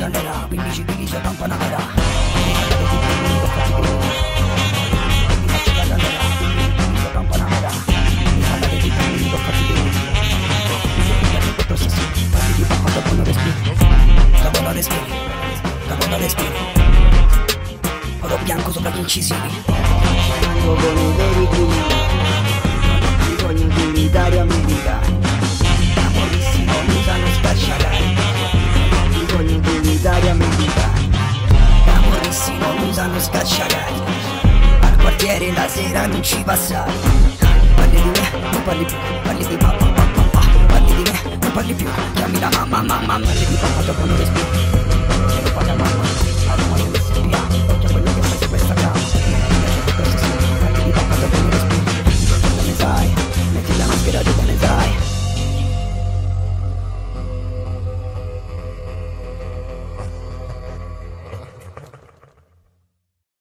bananera, pindici pindici campanera. Bianco sopra gli incisivi, bianco con i veri criminali, bisogna di militari americani, la polizia non usano spacciagari, bisogna di militari americani, la polizia non usano scacciagari, al quartiere la sera non ci passare, parli di me, non parli più, parli di papà, parli di me, non parli più, chiami la mamma, mamma, parli di papà dopo non respiro.